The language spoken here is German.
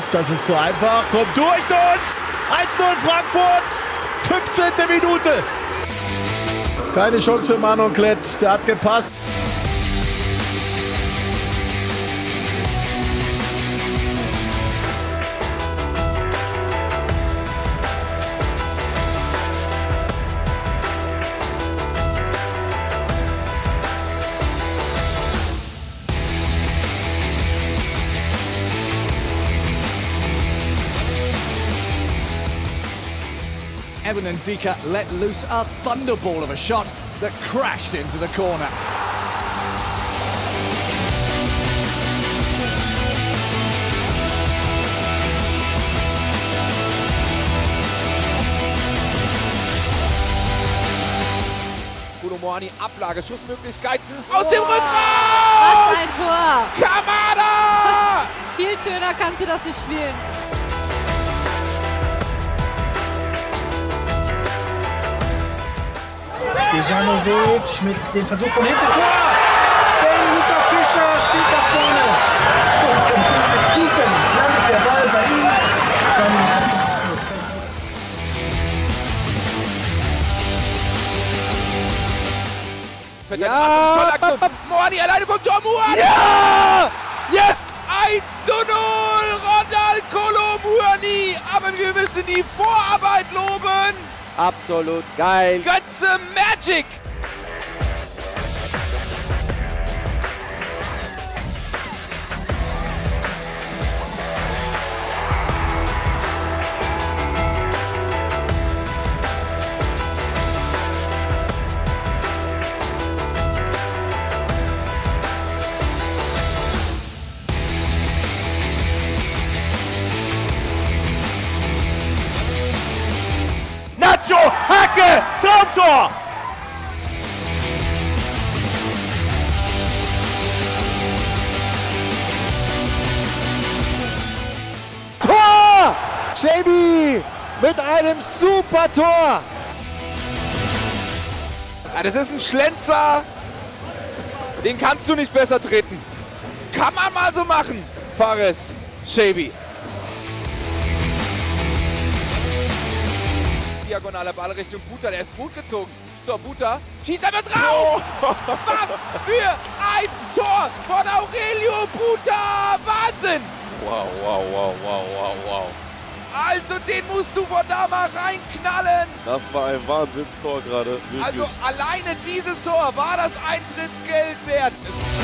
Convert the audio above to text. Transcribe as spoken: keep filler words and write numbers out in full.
eins, das ist so einfach, kommt durch uns, eins null Frankfurt, fünfzehnte Minute. Keine Chance für Manon Klett, der hat gepasst. Evan and Dika let loose a thunderball of a shot that crashed into the corner. Colo Muani, Ablage, Schussmöglichkeiten aus dem Rückraum! Was ein Tor! Kamada! Viel schöner kannst du das nicht spielen. Janovic mit dem Versuch von hinten, Tor! Denn Luka Fischer steht da vorne. Und zum Schluss landet der Ball bei ihm. Dann ja! Muani alleine vom Tor, Muani! Ja! Yes! eins zu null! Ronald Colo Muani! Aber wir müssen die Vorarbeit loben! Absolut geil! Götze Magic! Nacho, Hacke, zum Tor! Tor! Chaibi mit einem super Tor! Ja, das ist ein Schlenzer, den kannst du nicht besser treten. Kann man mal so machen, Fares Chaibi. Diagonaler Ball Richtung Buta, der ist gut gezogen. So, Buta schießt aber drauf! Oh. Was für ein Tor von Aurelio Buta! Wahnsinn! Wow, wow, wow, wow, wow, wow. Also den musst du von da mal reinknallen! Das war ein Wahnsinnstor gerade. Wirklich. Also alleine dieses Tor war das Eintrittsgeld wert.